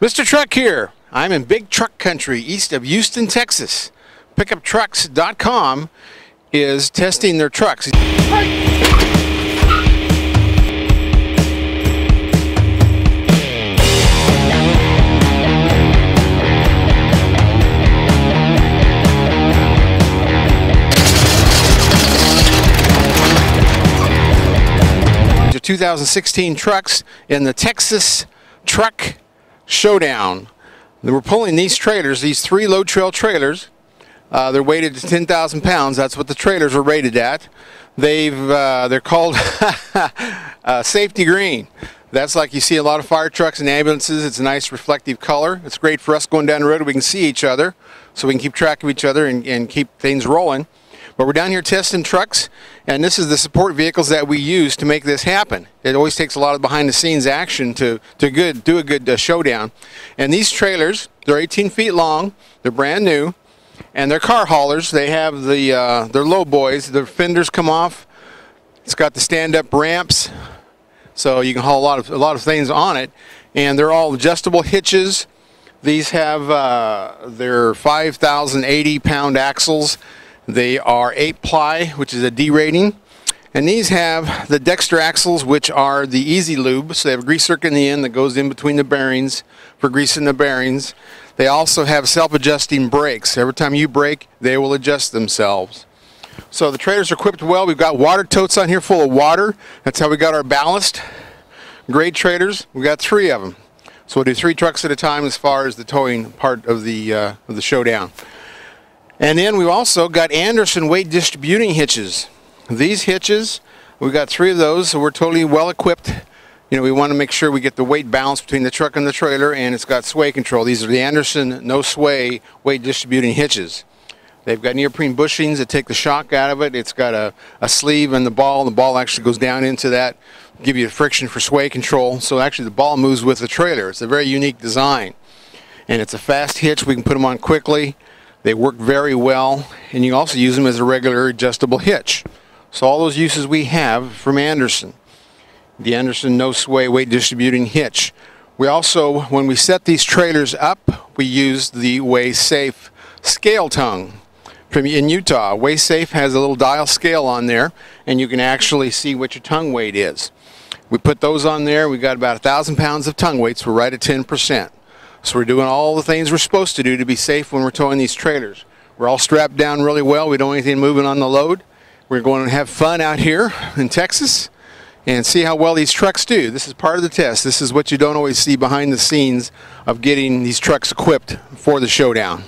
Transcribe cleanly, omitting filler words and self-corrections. Mr. Truck here. I'm in big truck country east of Houston, Texas. PickupTrucks.com is testing their trucks. The 2016 trucks in the Texas Truck Showdown. They were pulling these trailers, these three Load-Trail trailers. They're weighted to 10,000 pounds. That's what the trailers are rated at. They're called safety green. That's like you see a lot of fire trucks and ambulances. It's a nice reflective color. It's great for us going down the road. We can see each other, so we can keep track of each other and keep things rolling. But we're down here testing trucks, and this is the support vehicles that we use to make this happen. It always takes a lot of behind-the-scenes action to do a good showdown. And these trailers, they're 18 feet long, they're brand new, and they're car haulers. They have they're low boys. The fenders come off. It's got the stand-up ramps, so you can haul a lot of things on it. And they're all adjustable hitches. These have their 5,080-pound axles. They are 8-ply, which is a D rating, and these have the Dexter axles, which are the easy lube, so they have a grease circuit in the end that goes in between the bearings for greasing the bearings. They also have self-adjusting brakes. Every time you brake, they will adjust themselves. So the trailers are equipped well. We've got water totes on here full of water. That's how we got our ballast. Great trailers. We've got three of them. So we'll do three trucks at a time as far as the towing part of the showdown. And then we've also got Andersen weight distributing hitches. These hitches, we've got three of those, so we're totally well equipped. You know, we want to make sure we get the weight balance between the truck and the trailer, and it's got sway control. These are the Andersen no sway weight distributing hitches. They've got neoprene bushings that take the shock out of it. It's got a sleeve and the ball. The ball actually goes down into that, give you friction for sway control. So actually the ball moves with the trailer. It's a very unique design. And it's a fast hitch. We can put them on quickly. They work very well, and you also use them as a regular adjustable hitch. So all those uses we have from Andersen. The Andersen no sway weight distributing hitch. We also, when we set these trailers up, we use the Weigh-Safe scale tongue from in Utah. Weigh-Safe has a little dial scale on there, and you can actually see what your tongue weight is. We put those on there. We got about 1,000 pounds of tongue weights. We're right at 10%. So we're doing all the things we're supposed to do to be safe when we're towing these trailers. We're all strapped down really well. We don't want anything moving on the load. We're going to have fun out here in Texas and see how well these trucks do. This is part of the test. This is what you don't always see behind the scenes of getting these trucks equipped for the showdown.